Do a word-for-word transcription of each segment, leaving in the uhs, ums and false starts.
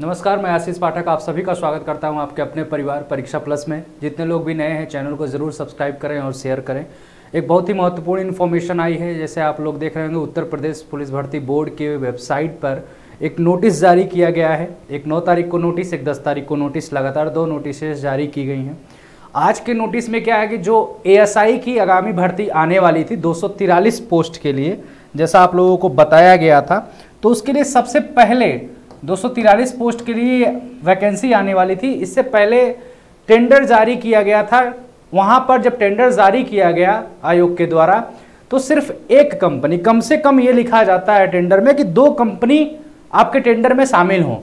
नमस्कार, मैं आशीष पाठक आप सभी का स्वागत करता हूं आपके अपने परिवार परीक्षा प्लस में। जितने लोग भी नए हैं चैनल को ज़रूर सब्सक्राइब करें और शेयर करें। एक बहुत ही महत्वपूर्ण इन्फॉर्मेशन आई है। जैसे आप लोग देख रहे होंगे, उत्तर प्रदेश पुलिस भर्ती बोर्ड के वेबसाइट पर एक नोटिस जारी किया गया है। एक नौ तारीख को नोटिस, एक दस तारीख को नोटिस, लगातार दो नोटिसेज जारी की गई हैं। आज के नोटिस में क्या है कि जो एएसआई की आगामी भर्ती आने वाली थी दो सौ तिरालीस पोस्ट के लिए, जैसा आप लोगों को बताया गया था, तो उसके लिए सबसे पहले दो सौ तिरालीस पोस्ट के लिए वैकेंसी आने वाली थी। इससे पहले टेंडर जारी किया गया था। वहाँ पर जब टेंडर जारी किया गया आयोग के द्वारा, तो सिर्फ एक कंपनी, कम से कम ये लिखा जाता है टेंडर में कि दो कंपनी आपके टेंडर में शामिल हों,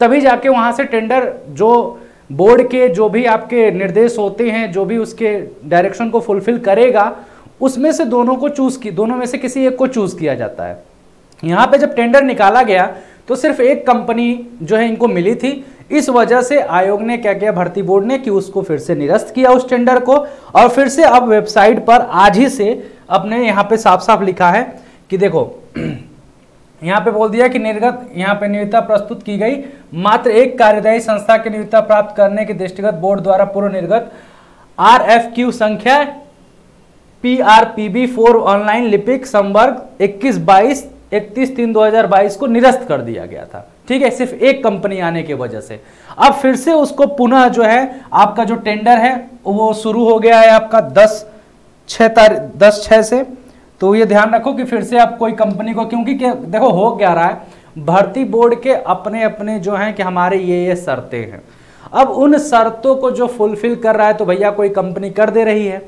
तभी जाके वहाँ से टेंडर, जो बोर्ड के जो भी आपके निर्देश होते हैं, जो भी उसके डायरेक्शन को फुलफिल करेगा, उसमें से दोनों को चूज़ की दोनों में से किसी एक को चूज़ किया जाता है। यहाँ पे जब टेंडर निकाला गया तो सिर्फ एक कंपनी जो है इनको मिली थी। इस वजह से आयोग ने क्या किया, भर्ती बोर्ड ने, कि उसको फिर से निरस्त किया उस टेंडर को। और फिर से अब वेबसाइट पर आज ही से अपने यहाँ पे साफ साफ लिखा है कि देखो, यहाँ पे बोल दिया कि निर्गत यहाँ पे नियोक्ता प्रस्तुत की गई मात्र एक कार्यदायी संस्था के नियोक्ता प्राप्त करने के दृष्टिगत बोर्ड द्वारा पूर्व निर्गत आर एफ क्यू संख्या P R P B four online लिपिक संवर्ग इक्कीस बाईस इकतीस तीन दो हजार बाईस को निरस्त कर दिया गया था। ठीक है, सिर्फ एक कंपनी आने की वजह से। अब फिर से उसको पुनः जो है आपका जो टेंडर है वो शुरू हो गया है आपका दस छः तारीख दस छः से। तो ये ध्यान रखो कि फिर से आप कोई कंपनी को, क्योंकि देखो हो क्या रहा है, भर्ती बोर्ड के अपने अपने जो हैं कि हमारे ये ये शर्तें हैं। अब उन शर्तों को जो फुलफिल कर रहा है तो भैया कोई कंपनी कर दे रही है।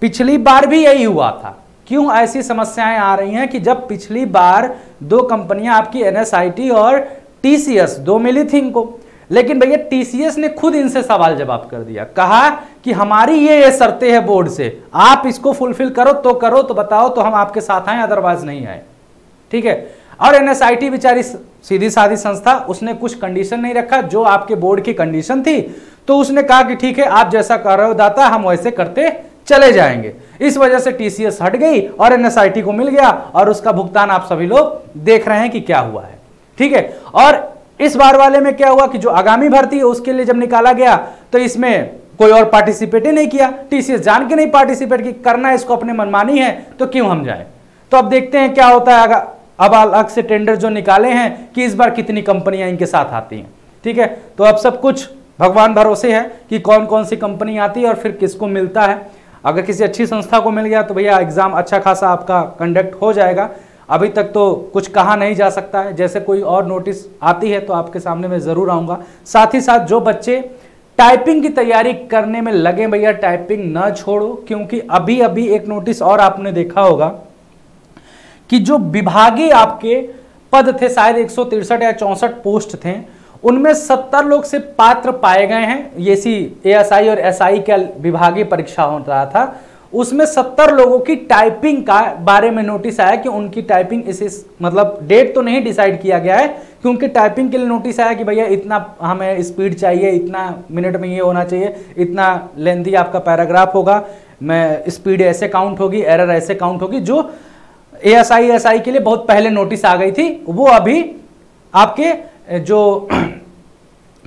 पिछली बार भी यही हुआ था। क्यों ऐसी समस्याएं आ रही हैं कि जब पिछली बार दो कंपनियां आपकी एनएसआईटी और टीसीएस दो मिली थी इनको, लेकिन भैया टीसीएस ने खुद इनसे सवाल जवाब कर दिया, कहा कि हमारी ये ये शर्तें हैं बोर्ड से, आप इसको फुलफिल करो तो करो, तो बताओ तो हम आपके साथ आए, अदरवाइज नहीं आए। ठीक है, और एनएसआईटी बेचारी सीधी साधी संस्था, उसने कुछ कंडीशन नहीं रखा, जो आपके बोर्ड की कंडीशन थी तो उसने कहा कि ठीक है, आप जैसा कर रहे हो दाता, हम वैसे करते चले जाएंगे। इस वजह से टीसीएस हट गई और एनएसआईटी को मिल गया, और उसका भुगतान आप सभी लोग देख रहे हैं कि क्या हुआ है। ठीक है, और इस बार वाले में क्या हुआ कि जो आगामी भर्ती है उसके लिए जब निकाला गया तो इसमें कोई और पार्टिसिपेट ही नहीं किया। टीसीएस जान के नहीं पार्टिसिपेट की, करना इसको अपने मनमानी है तो क्यों हम जाए। तो अब देखते हैं क्या होता है। अब अलग से टेंडर जो निकाले हैं कि इस बार कितनी कंपनियां इनके साथ आती हैं। ठीक है, तो अब सब कुछ भगवान भरोसे है कि कौन कौन सी कंपनी आती है और फिर किसको मिलता है। अगर किसी अच्छी संस्था को मिल गया तो भैया एग्जाम अच्छा खासा आपका कंडक्ट हो जाएगा। अभी तक तो कुछ कहा नहीं जा सकता है। जैसे कोई और नोटिस आती है तो आपके सामने मैं ज़रूर आऊँगा। साथ ही साथ जो बच्चे टाइपिंग की तैयारी करने में लगे, भैया टाइपिंग ना छोड़ो, क्योंकि अभी अभी एक नोटिस और आपने देखा होगा कि जो विभागीय आपके पद थे, शायद एक सौ तिरसठ या चौंसठ पोस्ट थे, उनमें सत्तर लोग से पात्र पाए गए हैं। ये सी एएसआई और एसआई का विभागीय परीक्षा हो रहा था, उसमें सत्तर लोगों की टाइपिंग का बारे में नोटिस आया कि उनकी टाइपिंग इस, इस मतलब डेट तो नहीं डिसाइड किया गया है कि उनकी टाइपिंग के लिए नोटिस आया कि भैया इतना हमें स्पीड चाहिए, इतना मिनट में ये होना चाहिए, इतना लेंथी आपका पैराग्राफ होगा, मैं स्पीड ऐसे काउंट होगी, एरर ऐसे काउंट होगी। जो एएसआई एसआई के लिए बहुत पहले नोटिस आ गई थी, वो अभी आपके जो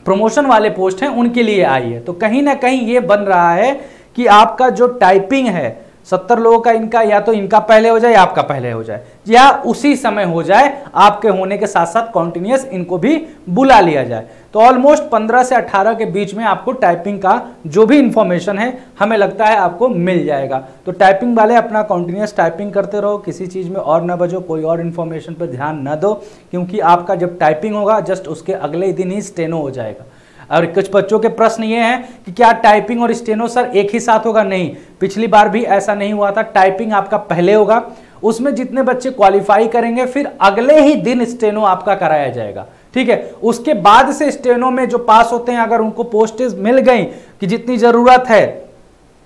प्रमोशन वाले पोस्ट हैं उनके लिए आई है। तो कहीं ना कहीं ये बन रहा है कि आपका जो टाइपिंग है सत्तर लोगों का, इनका या तो इनका पहले हो जाए या आपका पहले हो जाए, या उसी समय हो जाए आपके होने के साथ साथ कॉन्टिन्यूस इनको भी बुला लिया जाए। तो ऑलमोस्ट पंद्रह से अठारह के बीच में आपको टाइपिंग का जो भी इंफॉर्मेशन है हमें लगता है आपको मिल जाएगा। तो टाइपिंग वाले अपना कॉन्टिन्यूस टाइपिंग करते रहो, किसी चीज़ में और ना बजो, कोई और इन्फॉर्मेशन पर ध्यान ना दो, क्योंकि आपका जब टाइपिंग होगा जस्ट उसके अगले ही दिन ही स्टेनो हो जाएगा। और कुछ बच्चों के प्रश्न ये हैं कि क्या टाइपिंग और स्टेनो सर एक ही साथ होगा? नहीं, पिछली बार भी ऐसा नहीं हुआ था। टाइपिंग आपका पहले होगा, उसमें जितने बच्चे क्वालिफाई करेंगे फिर अगले ही दिन स्टेनो आपका कराया जाएगा। ठीक है, उसके बाद से स्टेनो में जो पास होते हैं, अगर उनको पोस्टेज मिल गई कि जितनी ज़रूरत है,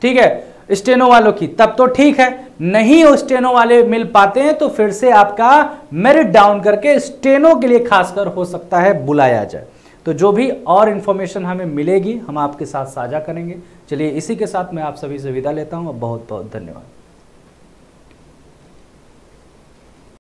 ठीक है, स्टेनो वालों की, तब तो ठीक है। नहीं स्टेनो वाले मिल पाते हैं तो फिर से आपका मेरिट डाउन करके स्टेनो के लिए खासकर हो सकता है बुलाया जाए। तो जो भी और इन्फॉर्मेशन हमें मिलेगी हम आपके साथ साझा करेंगे। चलिए, इसी के साथ मैं आप सभी से विदा लेता हूँ। बहुत बहुत धन्यवाद।